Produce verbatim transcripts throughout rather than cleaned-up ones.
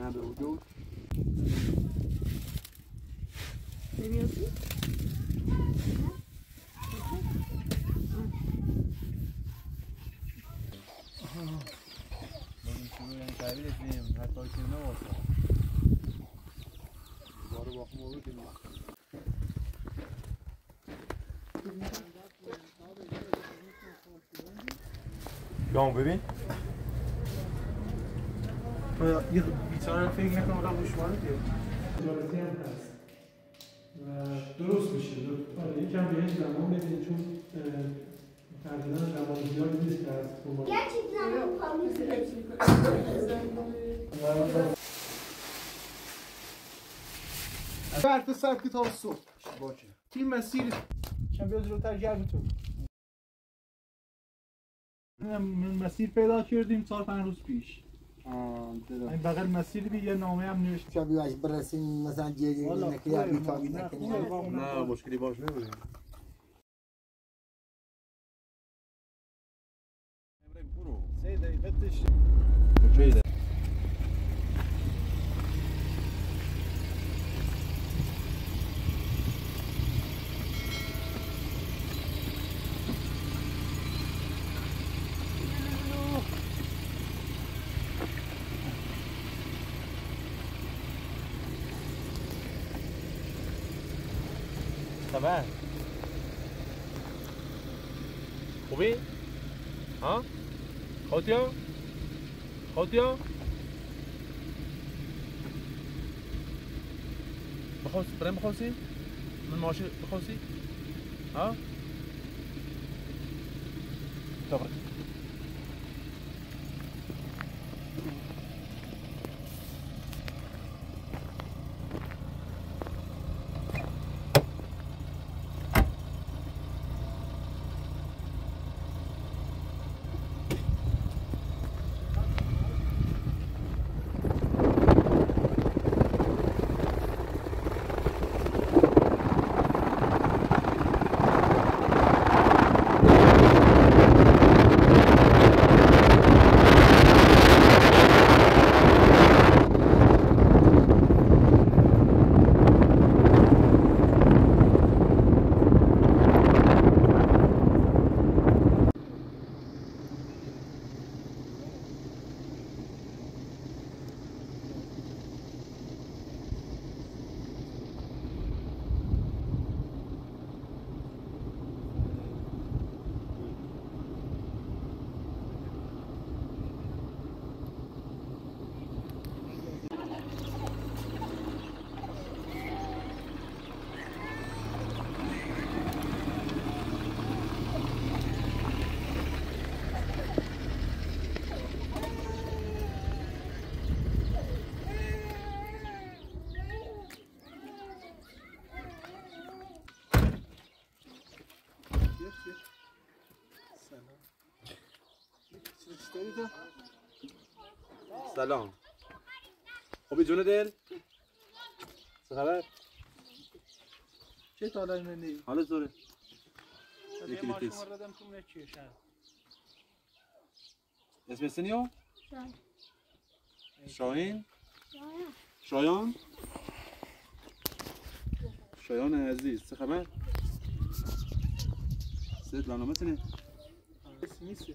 Надо уделать. Серьезно? Don't baby. Well, you guitar thing I don't know which one it is. درست میشه. یکم بهش زمان بدین چون تقریبا زمان زیادی نیست که از اون باشه. فردا ساعت تا صبح باشه. تیم مسیر چند بیاد جلوتر گردتون. مسیر پیدا کردیم چهار پنج روز پیش. این بغل مسیر بی یه نامه هم نوشت که بیاش برسیم مثلا جیگی نکیار بیتاگی نکنیم نه مشکلی باش نبودیم برو سه دقیقه تشت کجایی Tamam. خوبی؟ ها؟ خودیا؟ خودیا؟ بخوص برم بخوصی؟ من ماشی بخوصی؟ ها؟ طبعا سلام خوبی جون دل چه خبر چه تالای منی حالا زوره یکی لیتیس اسم سنیو شاهین شایان شایان عزیز چه خبر سید لانامه تنه اسمیسی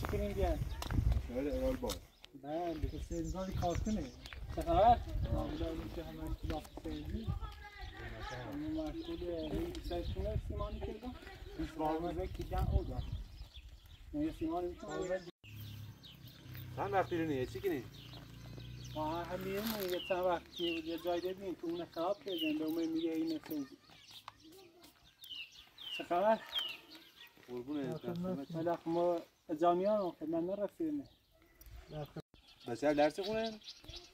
چی کنیم بیان؟ شاید ایرالبار نه دیگه سیدنگاری کار کنه چه خبر؟ نامیداریم که همه اختلاف سیدی همون مرکوله این سیدتونه سیمانی کردم بیش بارمه بکیدن او دار نه یه سیمانی میکنم او دار چند وقتی رو نیه چی کنیم؟ آه همیرمون یه چند وقتی یه جای دیدیم که اون خراب کردن به اومه میگه این سیدی چه خبر؟ قربونه ملخ ما جامعه رو خدمت نرسیدیم بچه درس خونه؟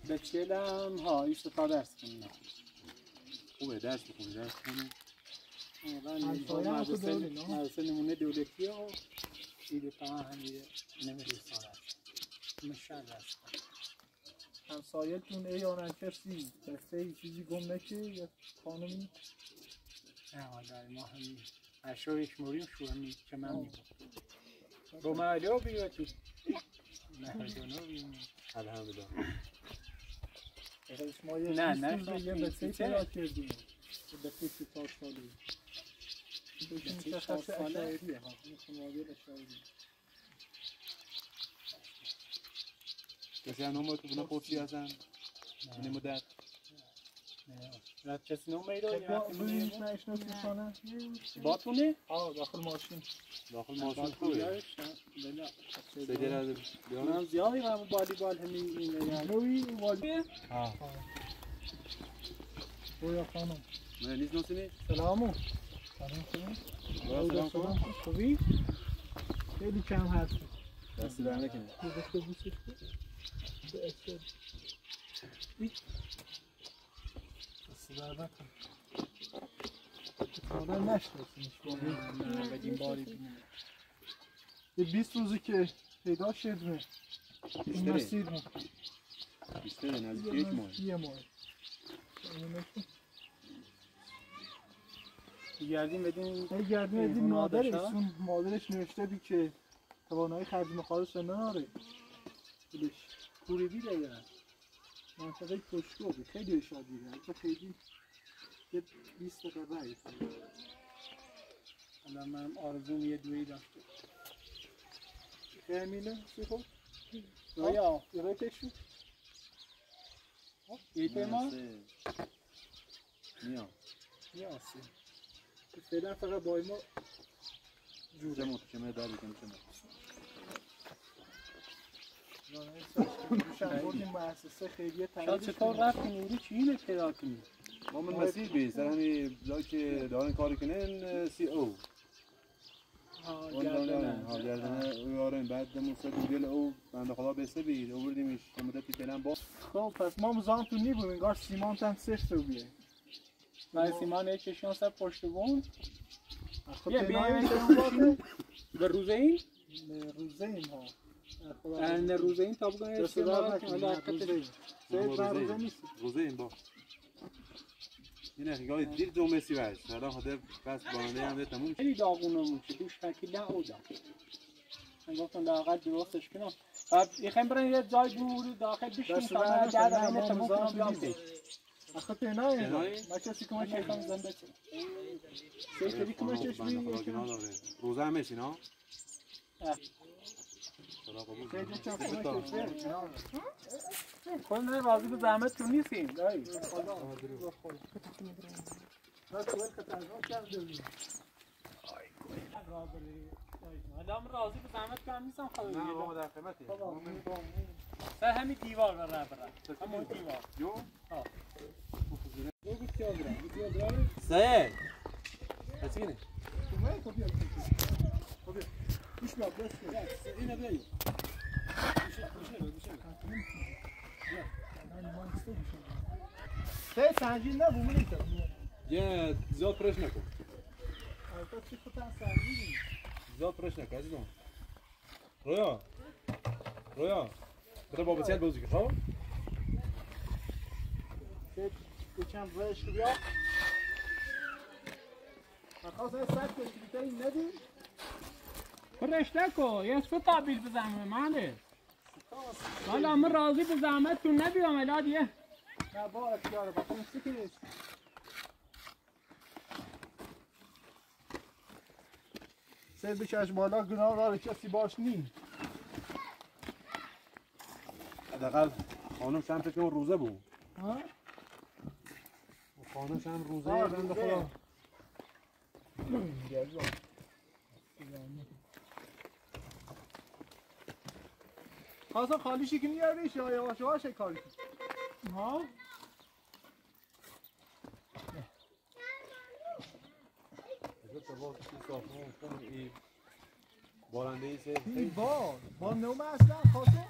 بچه هم ها ایش تا درس خونه خوبه درس بخونه درس خونه مدرسه نمونه دولتی ها ایده فقط همیده نمیده سال مشهر درس خونه همسایتون ای آنکرسی درسته ای چیزی گم نکه یا خانمی؟ نه آدار ما همین اشار اکموریم شو همین که من میبود با معلا بیاتی نهردانو بیمیم الحمدلله نه نه به سیتی را کردیم به سیتی تا سالی به سیتی تا سالی ها کسی نام تو بنا پرسی هستن؟ نه مدت رد کسی نام ایران یا حتی با تونه؟ آه داخل ماشین داخل ماشین خوبه سجل از بیانم زیادی همون بالی بال همین اینه نوی والیه؟ آه رویا خانم مهلیز ناسینه؟ سلامو سلام خانم سلام خانم خوبی؟ خیلی کم هست دستی در نکنه خوبشت بوسشت سلامت خودم نشناسیمش نه بگیم باری بینیم یه بیست روزی که پیدا شدمه این مسیرمون بیشتره نزدیک یک ماه یه ماه گردیم بدیم گردیم بدیم مادرش اون مادرش نوشته بی که توانایی خرجم خالص ناره بلش کوری بیره یه منطقه کشکو بود خیلی اشاد بیره حتی خیلی یه بیست قبه هایی الان منم آرزوم یه دویی داشته امینه سی خوب رویا روی تکشو ایپه ما نیا نیا سی فعلا فقط بای ما جوره مطمئن که مه داری کم کمه شاید چطور رفتیم اینجا چی اینه پیدا کنیم ما من مسیر بیست در همین بلایی که دارن کاری کنن سی او ها گردنه ها گردنه او آره بعد دمون سر دوگل او بنده خدا بسته بید او بردیمش که مدتی فعلا با خب پس ما مزاهم تو نیبون انگار سیمانت هم صفت رو بیه من سیمان یکشون سر پشت بون یه بیاییم که در روزه این؟ در روزه این ها در روزه این تا بگنه چه دارد که در روزه این روزه این با این اخیقای دیر دو مسی برش سران خاطر بس بانده همده تموم خیلی داغونمون که دوش فکی نه او دام من گفتم داقل درستش کنم این خیلی برن یه جای جوری داخل بشتیم تا من در همه تموم کنم بیام دیم آخه تنها اینه. ماشین سیکومه چه کم زن بچه. سیکومی کمه چه میگی؟ روزه همیشه نه. خود نه بازی به زحمت تو نیستیم. دایی. آدم راضی به زحمت کم نیستم خدا. نه ما در خدمتی. سر همین دیوار بر راه بر. همون دیوار. جو. آه. سعید هستی نه؟ سعید سنجید نبو مونیتا یه زیاد پرش نکن زیاد پرش نکن عزیزم رویا رویا بده بابا سعید بازی که خواه چند روش رو بیا خواست های سر کشکیتا این ندیم برشته کن یه سو تابیل به زحمه منه حالا من راضی به زحمت تو نبیام الان دیگه نه با اتیاره با کنسی که نیست سید بکش بالا گناه را کسی باش نیم حداقل خانم شم فکر اون روزه بود ها؟ خانمش هم روزه یه بنده خدا خواستم خالی شکل نیاریش یا یواش یواش کاری کنی ها؟ بارنده ای سه این بار بار نومه اصلا خواستم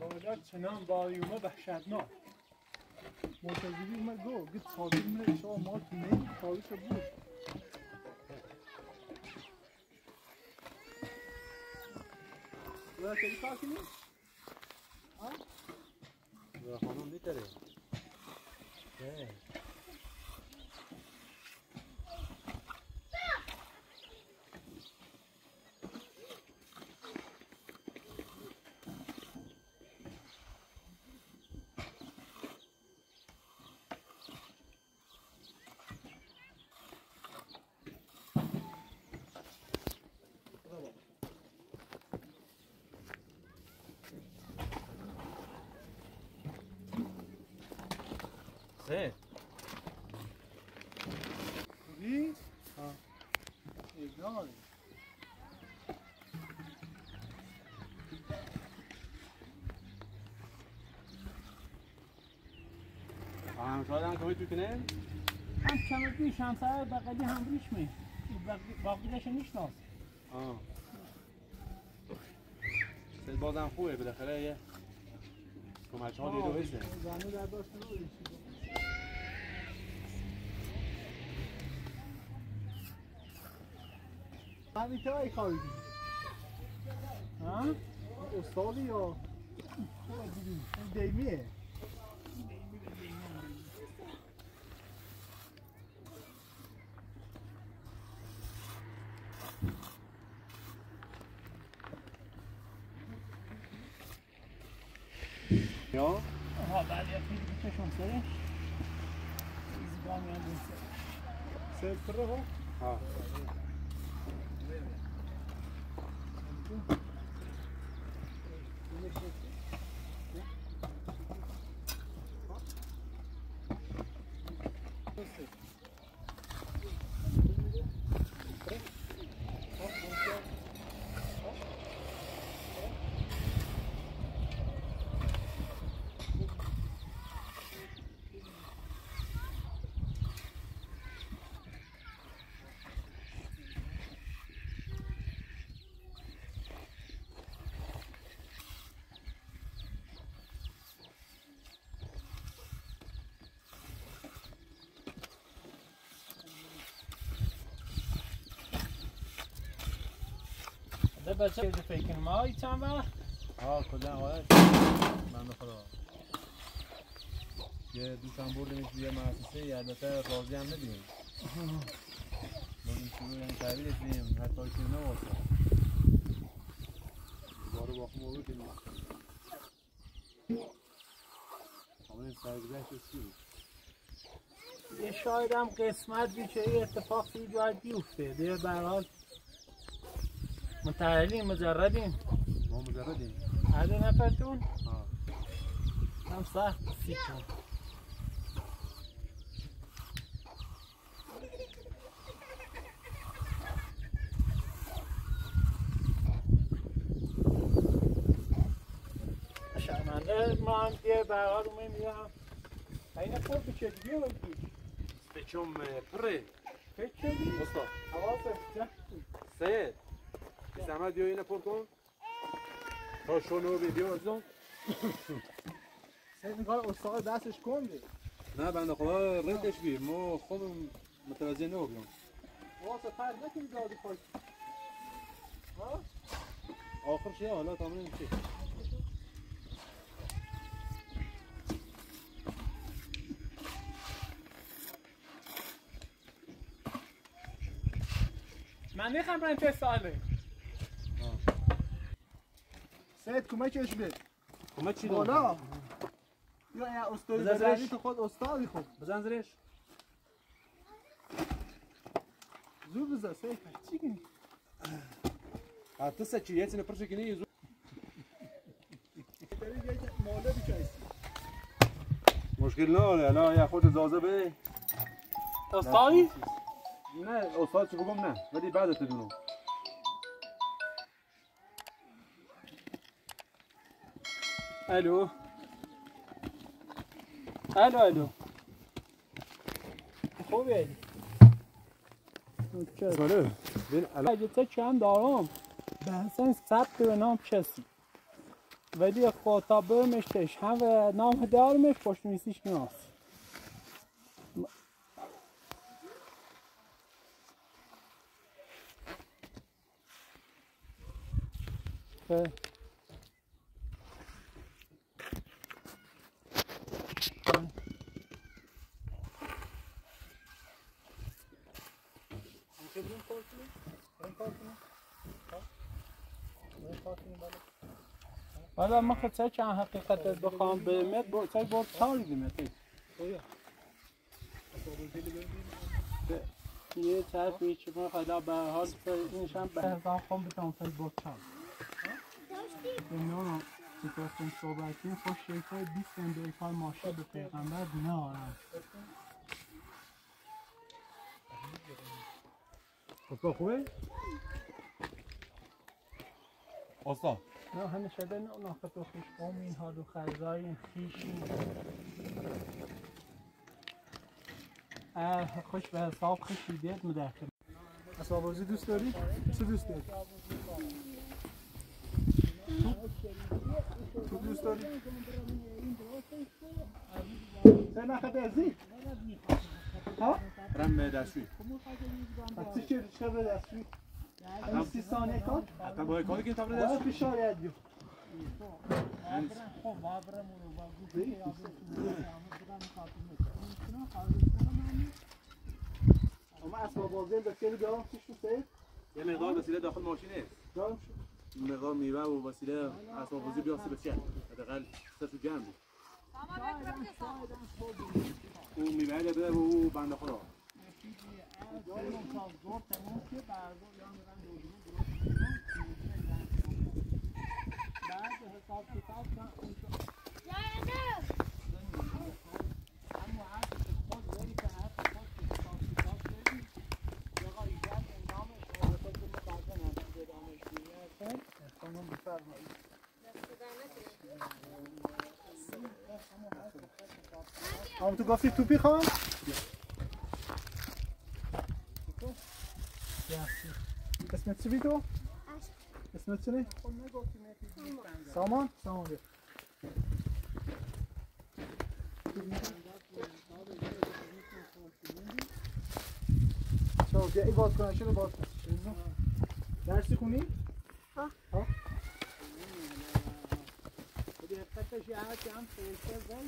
باید چنان باریومه بحشتناک مرتضیوی اومد گو گید تاویر میره ایشه آمار تو نیم تاویر شد بود برای کلی کارکی نیست؟ برای خانم بیتره نه Hey. Cody? Huh? Hey, darling. I'm trying to go to Canada. I'm trying to fish, I'm sorry, but I didn't reach me. But I didn't reach us. Oh. It's about that food, but I can't get it. Come on, Cody, do it. I know that bus to do it. همین که های خواهی دیدی؟ ها؟ استادی یا؟ این دیمیه؟ یا؟ آها بعد یک خیلی که چشم سرش ایزگاه میان بود سرش سر پره ها؟ ها بچه از فکر ما ای چند وقت؟ آه کلا آره من خدا یه دوشم بردیم توی مؤسسه یه البته راضی هم ندیم بردیم شروع هم تحویلش دیم حتی که نباشه باره باقی مورو کنیم همون سرگذشت چی بود؟ یه شاید هم قسمت بیچه ای اتفاق توی باید بیفته دیگه برحال متعالیم مجردیم ما مجردیم عدد نفرتون؟ ها هم سخت سیب کن شرمنده ما هم دیگه برقرار اومه میگه هم اینه پر پیچه دیگه رو پیچ پیچم پره پیچه دیگه؟ استاد حواسه جمع سید زحمت بیا اینه پر کن تا شنو بیا از دون سید میکنه استاد دستش کن بید نه بنده خدا ردش بیر ما خودم متوجه نو بیان واسه فرد نکنی دادی پاک آخر چیه حالا تامنه چیه من میخوام برای چه ساله سید کمکش بید کمک چی دارم؟ بالا یا این استادی بزنزرش خود استادی خود بزنزرش زور بزن سید چی کنی؟ حتی سید چی یه چی نپرشه کنی زور داری یه ماله بکنیستی مشکل ناره نه یا خود اجازه بی استادی؟ نه استاد چی بگم نه ولی بعد تدونم الو الو الو خوبی علی سلام بین الو اجتا چند دارم به حسن ثبت به نام چسی ولی خطا بمشتش هم نام درمش باش نیستش نیاز حالا ما خود سه چند حقیقت بخوام به امید با سه بار تاری دیمتید یه طرف ایچی من خدا به حال اینشم به هزان خون بکنم سه بار تاری اینو سیکرسیم صحبتیم خوش شیفای بیست اندوی پای ماشه به پیغمبر نه آرم خوبه خوبه؟ آسان نه همه شده نه اون آخه تو خوش قوم این ها دو خرزای این خیشی خوش به حساب خوشی دید مدرکم حسابازی دوست داری؟ چه دوست داری؟ تو دوست داری؟ سه نخه درزی؟ ها؟ رم دستوی از چه چه به دستوی؟ Auntie Sonia kan? Atam boy kan ki tamre das. Bir şey ediyor. Ama asma bazen de kere devam kişisel. Ya meqdar vesile daxil maşine. Tamam. Meqdar meyve ve vesile asma bazen biyası besiye. Hadagal sesi canlı. O meyve de böyle bu bende kara. Haben du gaffi Tupi gehabt? Ja. اسمت چی بیتو؟ اسمت چی نی؟ سامان؟ سامان بید چاو بیا ای باز کنن شده باز کنن درسی خونی؟ ها ها بودی حقیقتش یه هرچی هم سرکر زن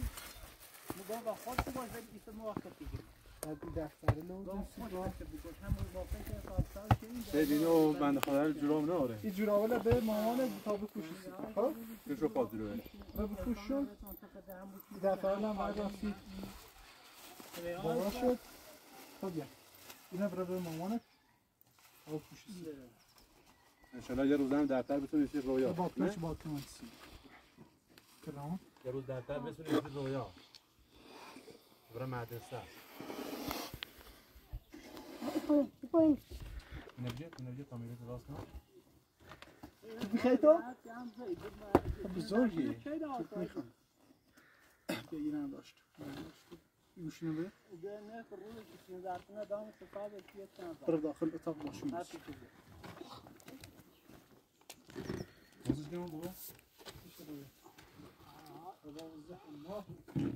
مدام با خواست باز ولی ایسا موقت دیگه ببین او بند خدا رو جوراب ناره این جورابه به مامان تا بکوشیسی خب؟ کش رو خواهد جورابه به بکوش شد دفعه هم مردم سید بارا شد خب بیا اینه برای به مامانت تا بکوشیسی انشالله یه روزه هم درتر بتونیش رویا با کش با کمانسی کلام یه روز درتر بتونیش رویا برای مدرسه بپاییم اینجا کامیره دراز کن تو بخیلی تو؟ بزرگی تو میخوام بگیر هم داشت یوشینو به؟ نه خروره کسیم درکنه دام سفر بسید کنم برو داخل اتاق باشیم بس بازش کنم بابا؟ بشه بگیر بابا بزه همه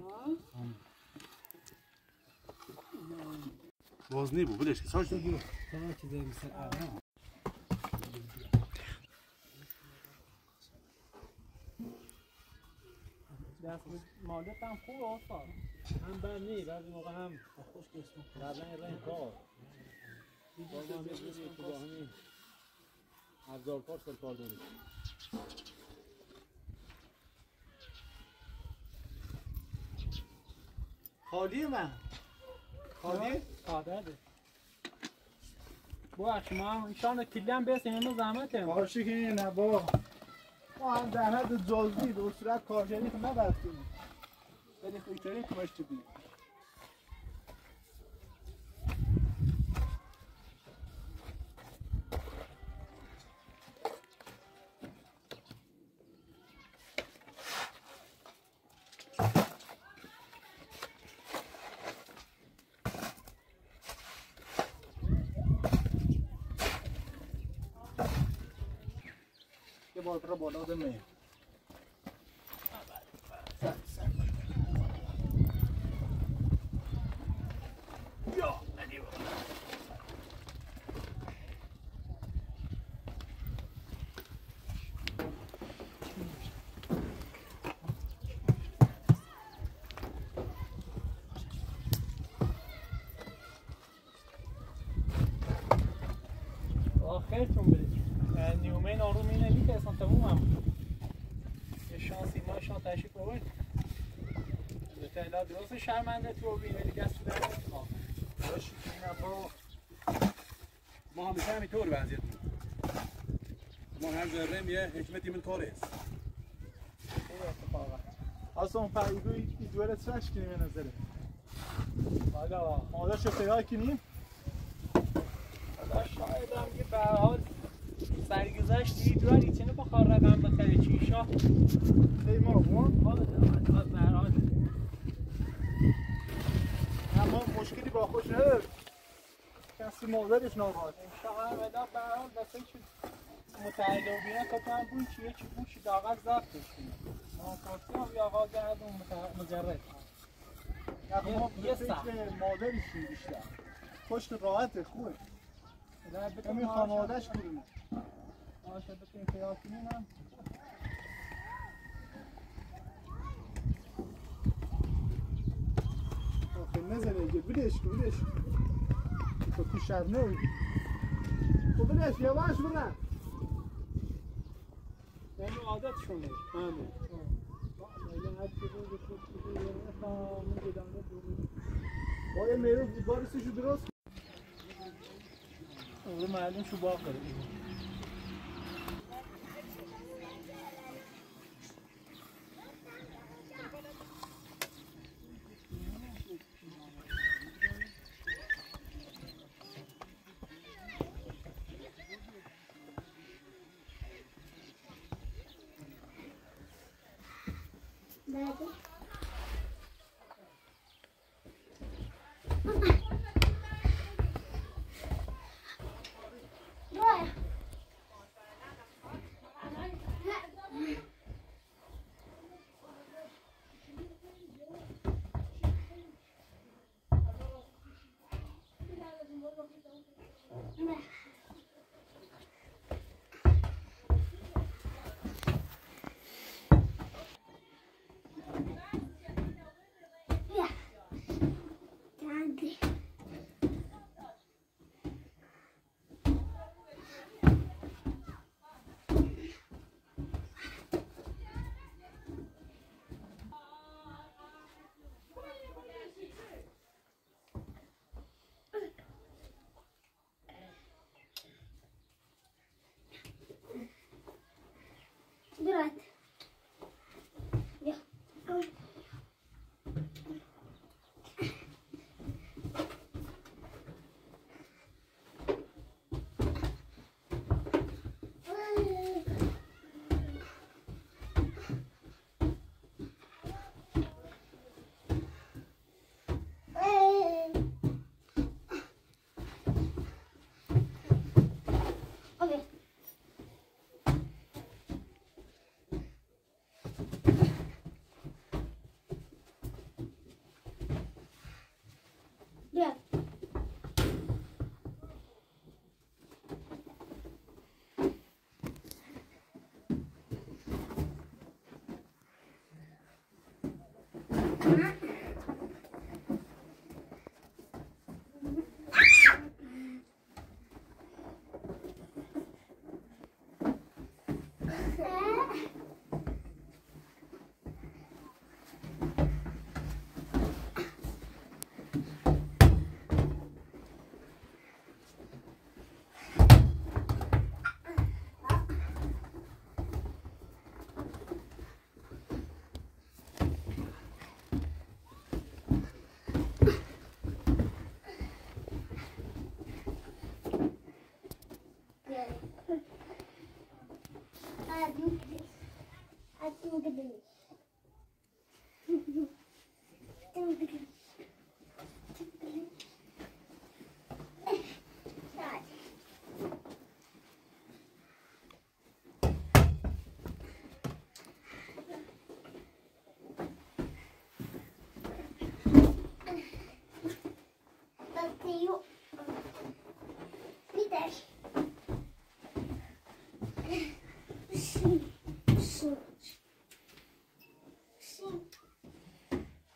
باز نیبو بلش که ساش نیبو ساش که داریم سر آقا دست مالت هم خوب آسان هم بر نی بعضی موقع هم خوش کشم درن رنگ کار بازم هم بگیرید که با همین ابزار کار سر کار دارید خالی من خالی؟ خاله بو اکمام اینشان کلی هم بسیم اینو زحمت هم کارشی که نه با ما هم در حد جزدید و صورت کارشنی که نبرد کنیم ولی خویتری کمش تو بیم Bora pra bola também. شما تشریف آورد. تلا درست شرمنده تو ببین ولی دست تو در نکنم. باشه اینا ما همیشه همینطور وضعیت بود. ما هر ذره یه حکمتی من کار است. اصلا پایگوی دوره سرش کنیم به نظره. حالا حالا چه کاری کنیم؟ حالا شاید هم که به هر حال سرگذشت دوره ایتنه بخار رقم بخره چی شاه. ما بون حالا به هر حال اما مشکلی با خودش نداره. کسی مادرش ناراحت. شاه ودا به هر حال واسه چی متعلوبیه که تام بون چیه چی بوشی داغ زفتش کنه. آقا یا آقا جهاد مجرد یه فکر مادرشون بیشتر پشت راحته خوبه همین خانوادهش کنیم آشد بکنیم خیال کنیم هم آخه نزنه اگه بودش که بودش تو تو شب نبودی خب بودش یواش بودن یعنی عادتشونه همه باید میروز بارسشو درست اون معلوم شو باقر Sim.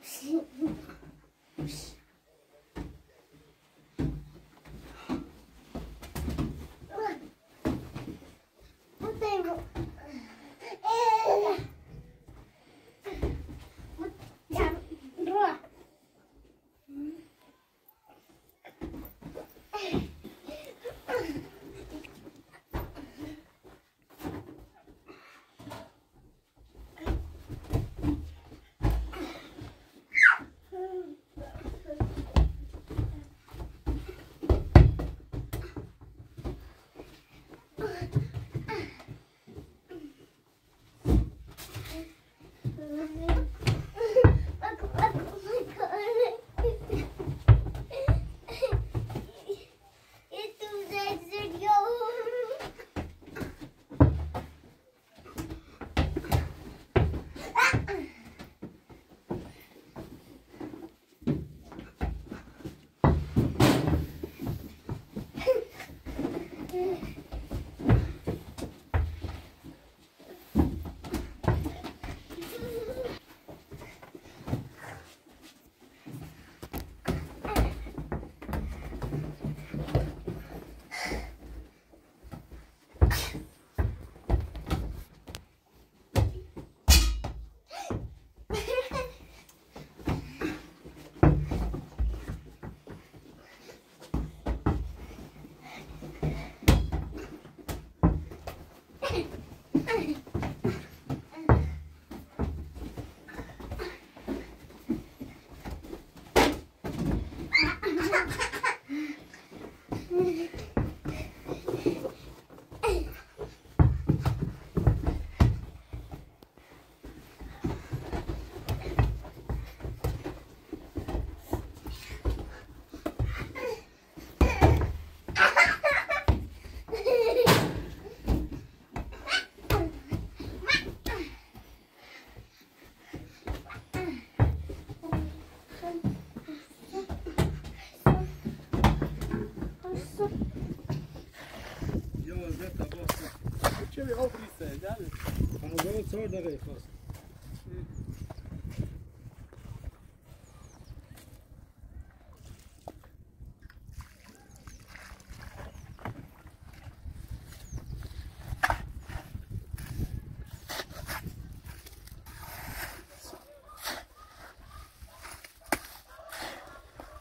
Sim. Sim. Sort of it was.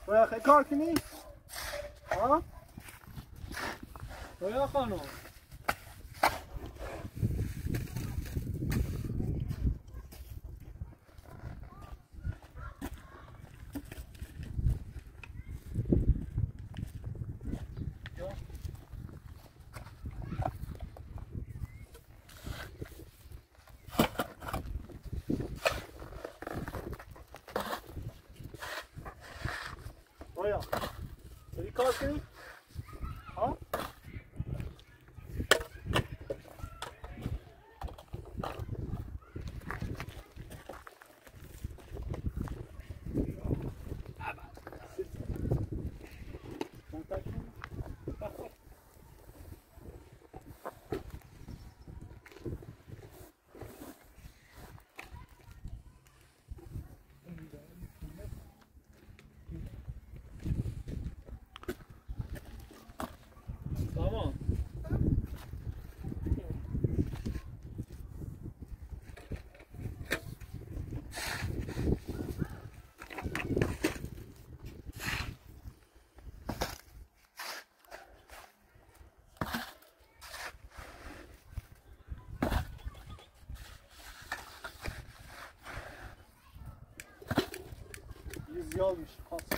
Well, I can't see me. Huh? Well, I can't know. Yolmuş kalsın.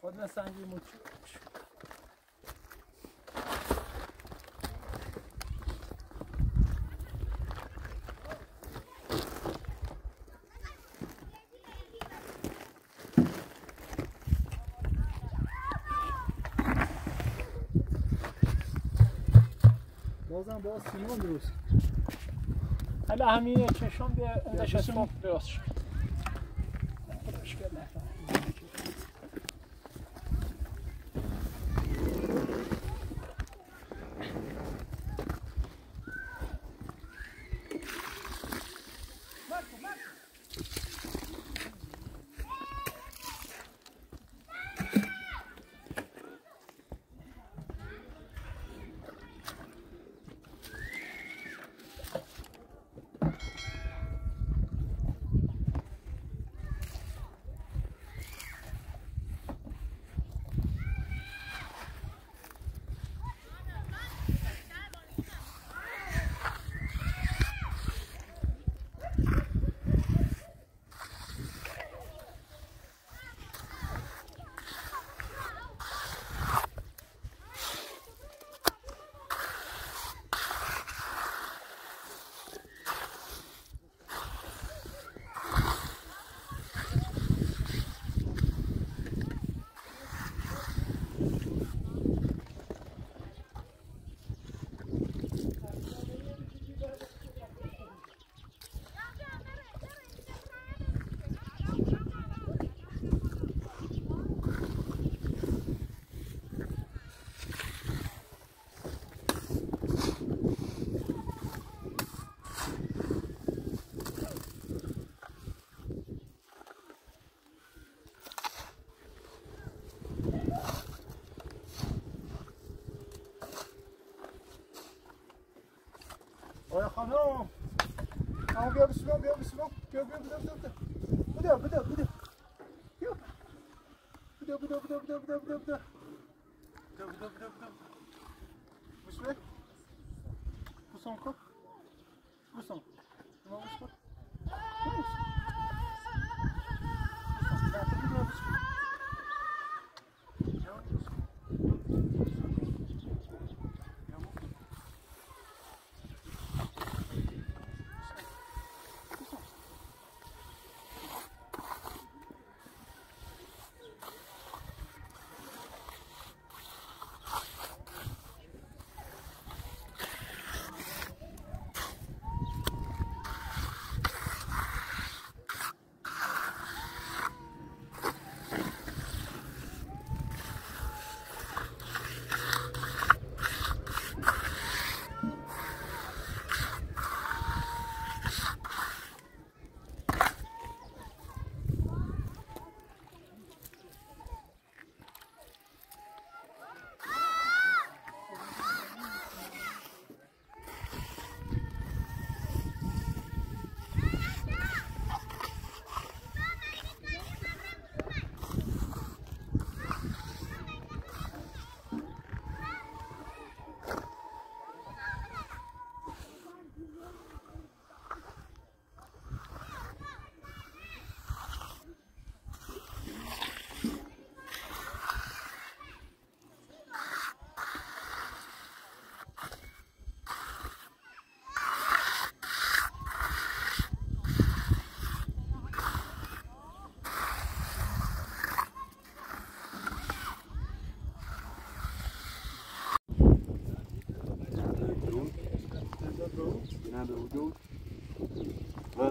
Kodla sanki uçuyormuş. Bazen bazı sinema görüyorsun. حالا همین چشم به اندش از ما براز شد براش به محرم Roya Hanım. Abi bir sürü, bir sürü, bir sürü, bir sürü. Bu da, bu da, bu da. Yok. Bu da, bu da, bu da, bu da, bu da, bu da, bu da. Bu da, bu da, bu da, bu da. Bu sürü. Bu son kok. Bu son. Ne olmuş bak? Ne olmuş? Bu son. Bu son. Bu son.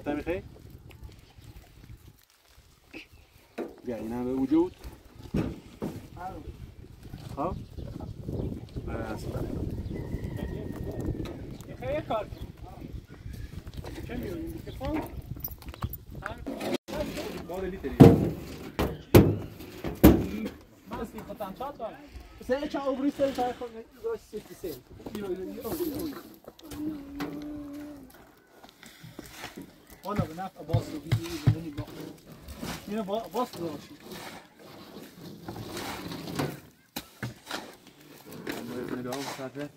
تاريخي جاينا بوجود خلاص بس يا اخي ياك كميو التليفون دور لي تليفون ما سي بطانشاطو سي تشاو بريسل تاع دوش ستين كيلو يلو وانا بنات اباص وبيجي مني باخذ هنا باص راشي انا بدي اوصل على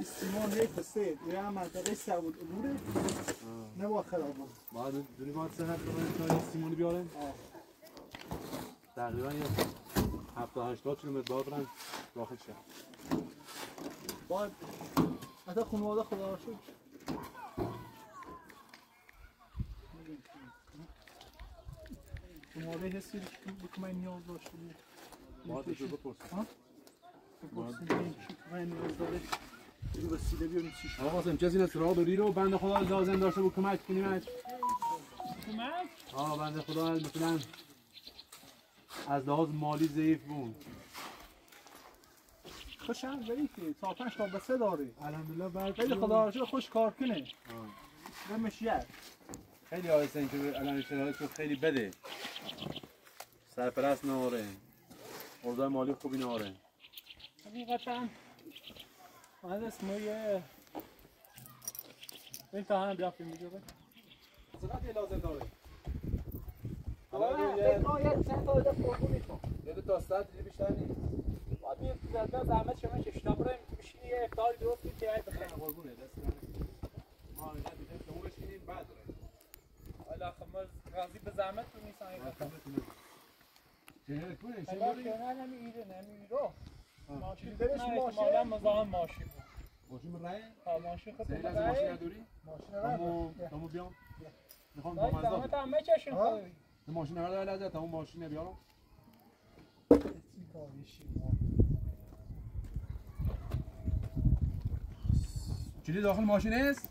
استیمان یک هسته ایره هم منطقه سعود عبوره نبا خراب بود باید دونی باید سه هفته باید تا استیمانی بیاره تقریبا یک هفته هشتاد کیلومتر باید برن داخل شد باید حتی خانواده خدا را شد خانواده هستی بکنم این نیاز داشته بود باید به جبه پرسیم بپرسیم این نیاز داره این وسیله بیاریم چی شد؟ آقا قاسم کسی راه بری رو بند خدا لازم داشته بود کمک کنیمش کمک؟ آه بند خدا مثلا از لحاظ مالی ضعیف بود خوش هم ضعیفی تا پنج تا به سه داری الحمدلله بر خیلی خدا رو شد خوش کار کنه دمش گرم خیلی آیسته این که الان شرایطش خیلی بده سرپرست نهاره اوضاع مالی خوبی نهاره حقیقتا هذا اسمه ايه؟ انت هان بيعرف يجيبك؟ صنعتي لازم دوري. والله بقايا تسعة ولا فوقونيكم. يدو توستات اللي بيشتاني. بعدين تزداد زعمت شمش اشتبرم بشيء افتار دروس كنت قاعد بخير. قربوني بس. ما انا بدي اسوي شيء بعد. ولا خمس غازي بزعمت ونساني. شنو كل شيء؟ انا انا ميدن انا ميدو. ماشین درش ماشین مال مزاحم ماشین ماشین رای ماشین خودت ماشین نداری ماشین رای تامو بیام میخوام با مزاحم تا همه چشم خودی ماشین رای لازم تامو ماشین بیارم چی کاریشی چیزی داخل ماشین است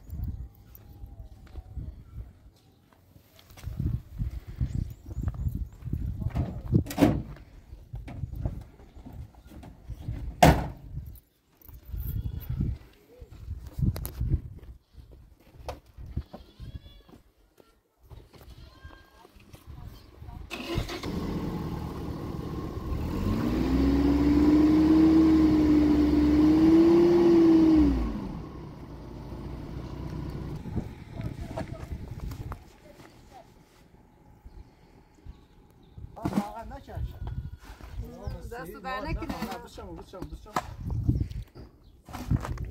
دستدانه کنه. بچم بچم بچم.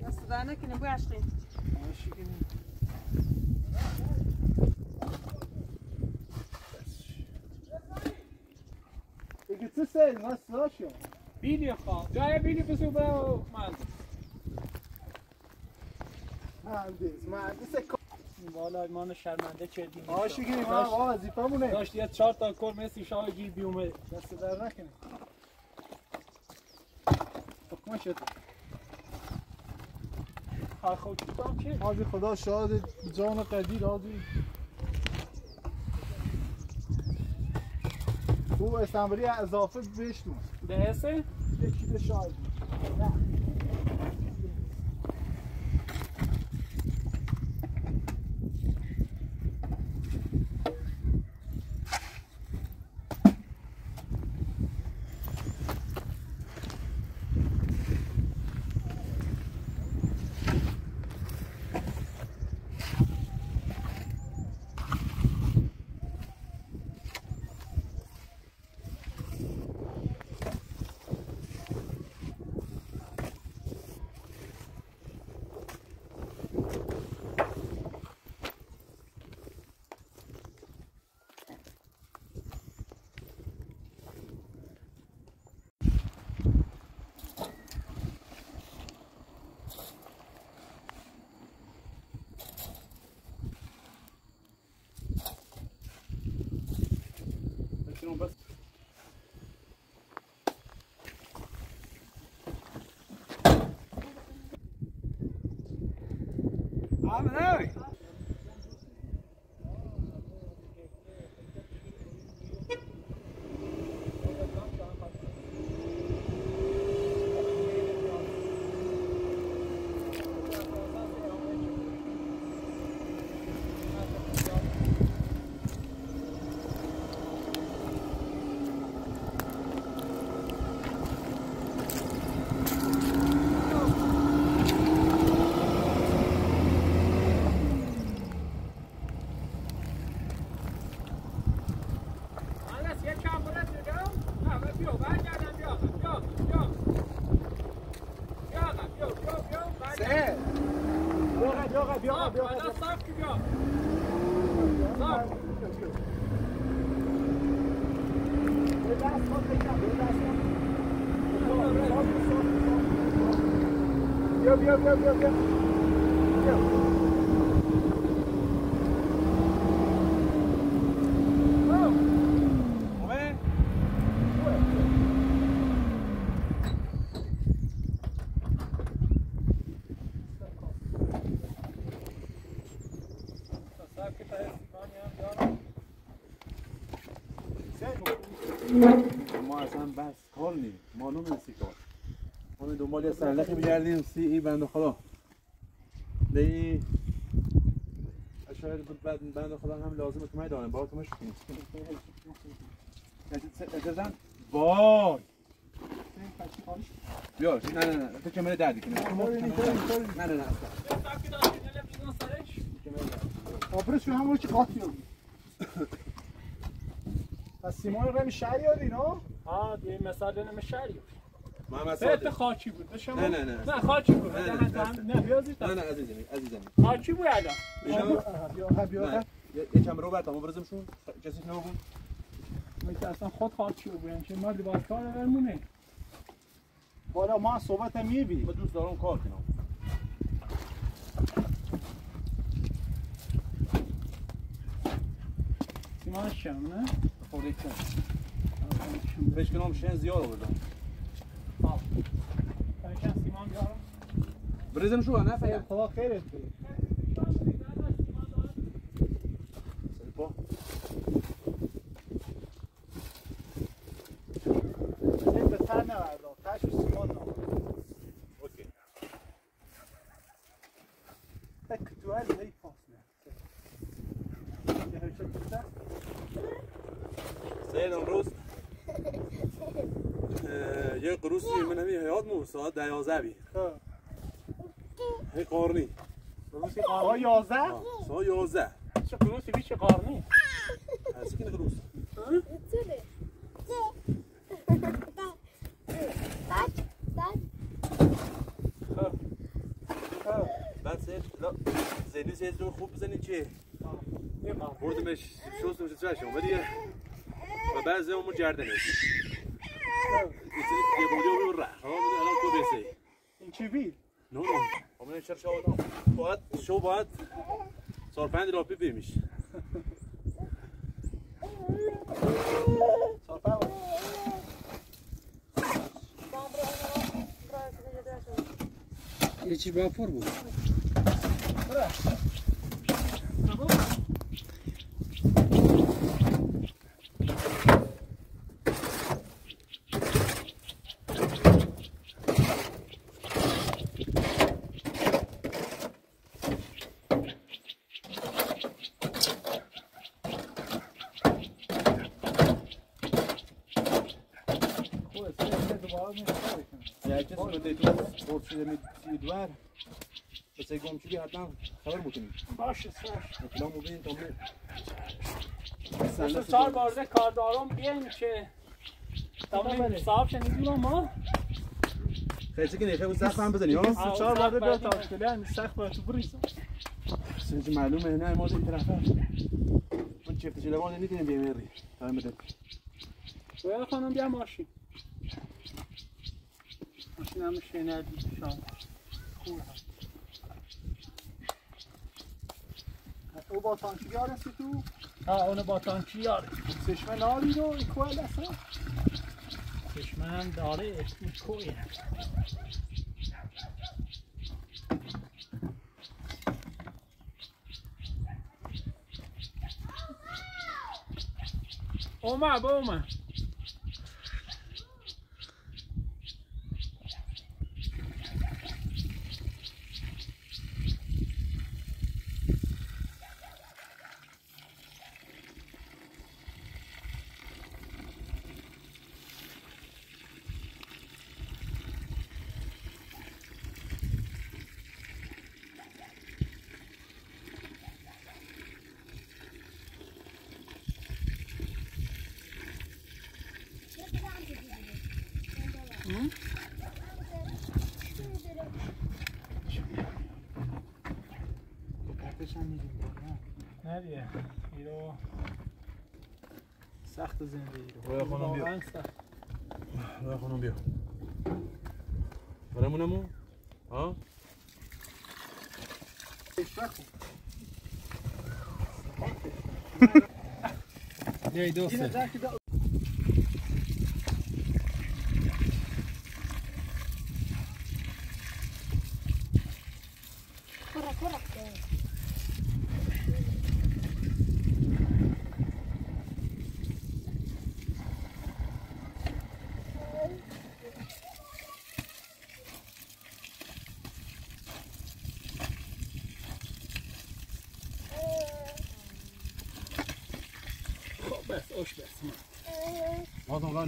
دستدانه کنه بیاشتی. آشی کنی. اگه تو سعی نسازیم. بیلی خا. جای بیلی بسیار برای من. مهندس مهندس. والا ایمان شرمنده کردیم آشی گیریم آقا وظیفمونه داشت یه چهار تا کور مثل شاه گیر بیومد دست در نکنه حکمه شد خاکوکیتام که حاضر خدا شاد جان قدیر آدی او استنبری اضافه بشنو به حسه یکی به شاید I'm out. Go, go, go, go. Go. دنبال یه سندقی بگردیم سی ای بند خدا ده ای اشاره بود بند خدا هم لازم اتماعی دارم باید اتماعی شکنیم اتزن وای بیار نه نه نه تو کمره دردی کنیم نه نه نه آبرش که همون چی قاطی رو پس سیمان رو همی شعری ها دینا؟ ها دیگه مساله نمی شعری بهت خاکی بود نه نه نه نه خاکی بود نه نه بیازید نه نه عزیزم عزیزم خاکی بود الان بیا یکم رو برات برزم شو کسی نگو میگه اصلا خود خاکی بود یعنی ما دیوار کار برمونه بالا ما صحبت میبی با دوست دارم کار کنم ماشاء الله خوری کن بهش کنم شن زیاد آوردم برزم شو انا فيا خدا خيرك سلفو انت تانا عبرو تاش سيمونو اوكي تك توال هي فاصله يا شفتها زين امروز یه قروسی من همی حیات مو ساعت ده یازده بی هی قارنی قروسی قارنی یازده؟ ساعت یازده چه قروسی بی چه قارنی؟ هستی که قروس؟ اتونه لا زين زين زين خوب زين شيء برضه مش شو اسمه شتراش يوم بدي بباز زين ومو جاردنش يصير يبودي ورا هم هلا كوبيسي إنشبي نو هم نشر شو ده بعد شو بعد صار فاند لو بيبي مش صار فاند Я тебя оформлю. الادوار بس يقوم شو بيه هتنام خبر بكني باشه سر لو مبين تمام سر سر بارده کارداران بیان که تمام صاحب شنیدیم ما خیلی که نیفه بود سخت هم بزنی ها سر بارده بیا تاشکله همی سخت باید تو بریزم سنجه معلومه نه ما این طرفه من چفت جلوانه نیدیم بیم هری تایم بده باید خانم بیا ماشین ماشین همه شنه دیشان او با تانکی یارستی تو؟ ها اونو با تانکی یارستی سشمه ناری رو این کوه لسه؟ سشمه هم داره اسمی کوه هم اومه با اومه سخت زندگی رو رویا خانم بیا رویا خانم بیا برمونمو ها بیایی دوسته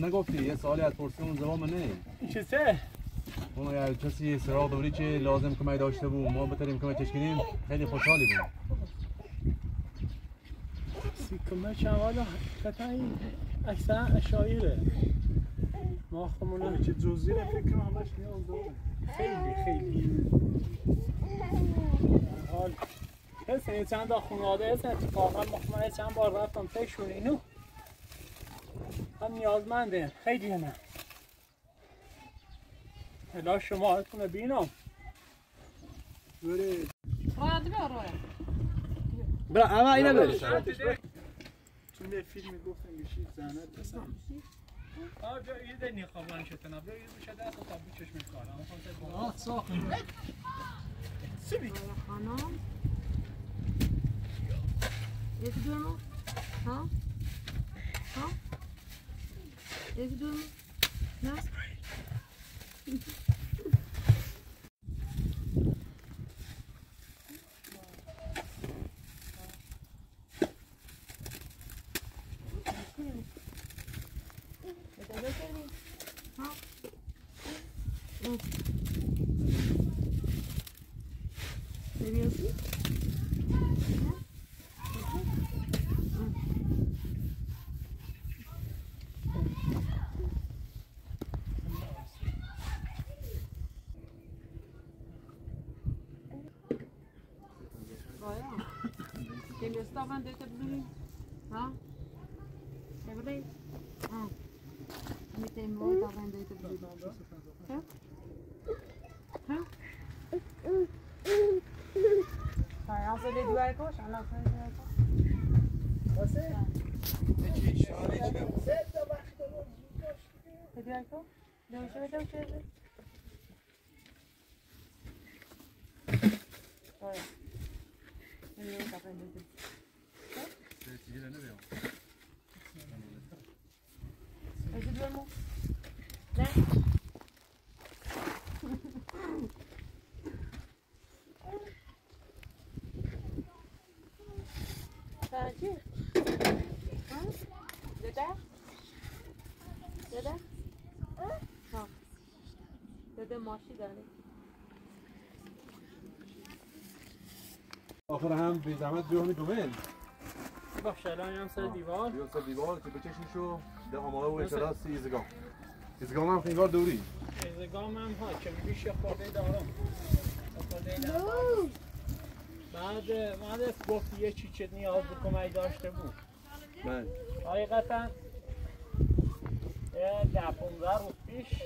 نگفتی یه سوالی از پرسی اون زبان نه چیسته؟ اون اگر کسی سراغ دوری که لازم کمک داشته بود ما بتریم کمکش کنیم خیلی خوشحالی بود سی کمک والا حقیقتا این اکثرا اشایره ما خودمون چه جزئی را فکر کنم همش نیاز خیلی خیلی حال حسن چند تا خانواده هستن اتفاقا مخمنه چند بار رفتم فکرشون اینو هم نیازمنده خیلی هم هلا شما هاتونه بینام برید راید بیا روید برا اما اینه برید چون به فیلمی گفتن گشید زحمت بسن آه بیا یه دنی خوابان شدن بیا یه بشه دست و تابو چشم کار آه ساخن سبید خانم یک دونو ها ها یک دو نست They must have done that blue, huh? Every, ah, we take more than that blue, huh? Huh? Sorry, I'm sorry. Do I go? Shall I go? What's it? Do I go? Do I show it? Do I show it? Sorry. I'm going to go to the آخر هم به زحمت بیا همین دومن بخش الان هم سر دیوار بیا سر دیوار که بچشنشو ده هماره و اعتراض ایزگام ایزگام هم خینگار دوری ایزگام هم ها که بیش خورده دارم خورده دارم بعد بعد گفت یه چی چه نیاز به کمک داشته بود من حقیقتا ده پونزده روز پیش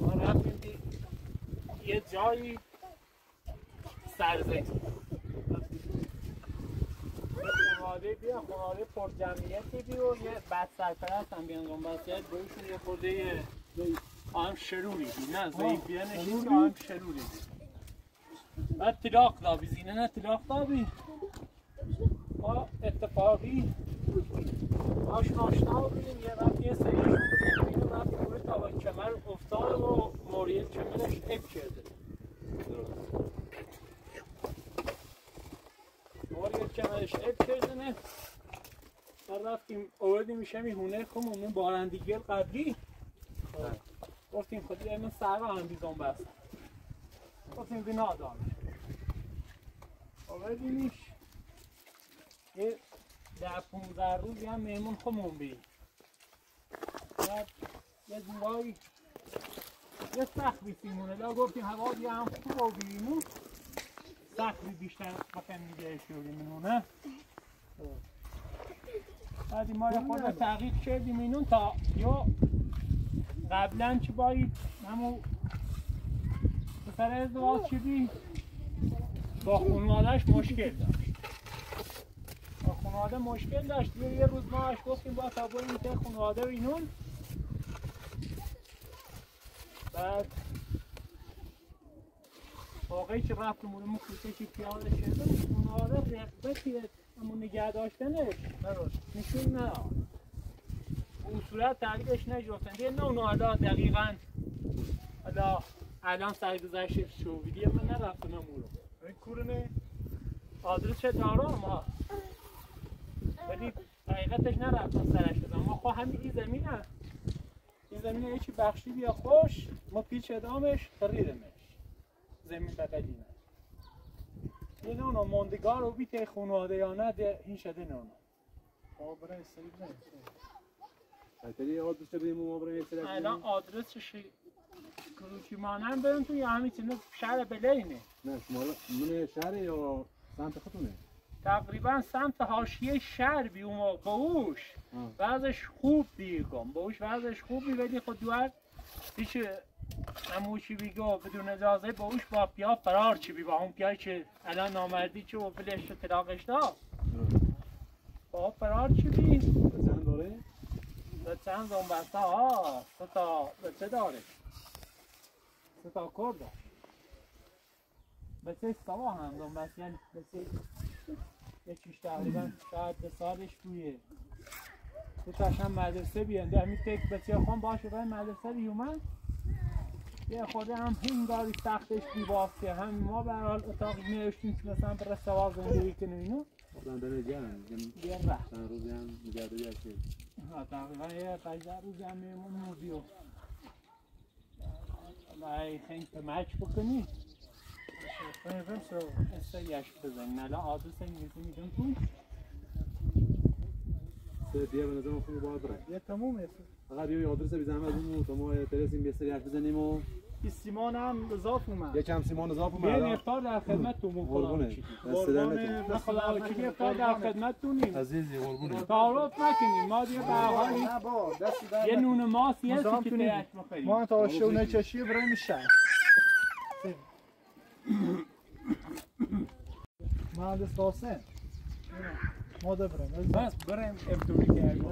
ما رفتیم یه جایی سرزه خانواده بیا خانواده پر جمعیتی بیا و یه بد سرپرست هم بیان گنبسیت بایشون یه خورده آم شروری بی نه زایی بیا نشید که آم شروری بی و تلاق دابی زینه نه تلاق دابی و اتفاقی آشنا آشنا بودیم یه وقت یه سریعی بودیم و وقت بوری تا با کمر افتاد و موریل کمرش اپ کرده موریل کمرش اپ کرده نه در رفتیم اوردی میشه میهونه خب اونو بارندگیل قبلی گفتیم خودی ایمون سر و هم بیزون بست گفتیم بی نادامه اوردیمیش یه در پونزده روزی هم مهمون خمون بید یه دوایی یه سخت بیستیمونه دا گفتیم هوایی هم خوب رو بیدیمون سخت بید بیشتر بخیم نیگهش بیدیمونه بعد این ما رو خود رو تحقیق کردیم اینون تا یا قبلا چی باید همون بسر ازدواز چی بید با خانوادهش مشکل داشت خانواده مشکل داشت یه روز ما اش گفتیم باید تا باید میتر خانواده و اینون بعد واقعی که رفتیم اونمون کسی که پیانه شده خانواده رقبتی همون نگه داشتنش نشون نه اون صورت تحقیقش نجفتند نه اون حالا دقیقا حالا الان سرگزشت شویدی من نرفتم امون رو این کورنه آدرس چه دارم ها ولی حقیقتش نرفتن سرش بزن ما خواه همین این زمین هست این زمین هایی که بخشی بیا خوش ما پیچ ادامش خریدمش زمین بقیلی نه یه نونا مندگار رو بیته خونواده یا نه این شده نونا ما برای سری بزنیم حتیلی آدرس شده ما برای سری بزنیم الان آدرس شده کروکی مانم برون توی همین چنده شهر بلینه نه شما من شهر یا سمت خودونه تقریبا سمت حاشیه شهر بی اون باوش وضعش خوب دیگم باوش وضعش خوبی ولی خود دوار هیچ نموشی بیگو بدون اجازه باوش با پیا فرار چی بی با اون پیای که الان نامردی چه و فلش و تلاقش دا با فرار چی بی چند داره؟ به چند زنبسته ها سه تا به چه داره؟ سه تا کرده به چه سوا هم زنبسته یعنی به چه یکیش تقریبا شاید به سالش تویه تو چشم مدرسه بیان در همین تک بسیار خون باشه باید مدرسه بیومن یه خورده هم هنگاری سختش بیبافته هم ما برحال اتاقی میرشتیم که مثلا بره سوال زندگی کنیم اینو زنده نگرم بیان رفت چند روزی هم نگرده یکی تقریبا یه پجده روزی هم میمون موردیو بایی خیلی کمک بکنی خیلی برم سو استریش بزنیم الان آدرس انگلیسی میدون کن سه بیا به نظام خود باید برم یه تموم هست فقط بیا آدرس بیزنم از اون تمام ترسیم به استریش بزنیم و سیمان هم اضاف اومد، یکم سیمان اضاف اومد. یه نفر در خدمتتون قربونه. دست دادن خدا کی نفر در خدمتتونیم عزیزی قربونه. تعارف نکنیم ما دیگه به هر حال یه نون ماست یه سیکیت اش ما تا آشونه چشیه برای میشن. مهندس قاسم ما ده بریم بس بریم امتوری که اگر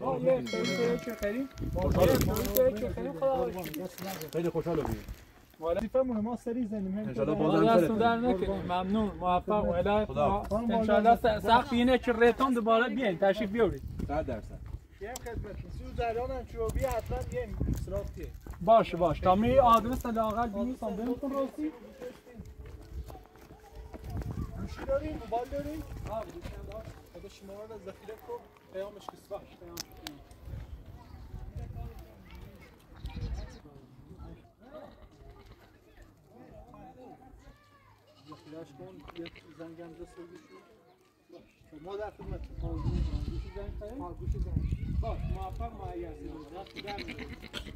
با یه امتوری که خیلی خیلی خوشحال بگیم وظیفه مهمه سری زندیم انشالله بازم در نکنیم. ممنون، موفق و الهی انشالله. سخت اینه که ریتان دوباره بیاییم تشریف بیارید صد درصد بیم خدمتون سو درانم چوبی حتما بیم سراختیه. باشه باشه تا می آدرس لاغل بیمیسان بیم کن راستی چی داریم؟ موبایل داریم؟ آه بودیشم دار خدا شماره را ذخیره کن پیامش کس باش پیام شدیم ذخیرهش کن یک زنگ هم دست بگیشون باش ما در خدمت آگوشی زنگ خیلی؟ آگوشی زنگ باش موفق معیزی دست در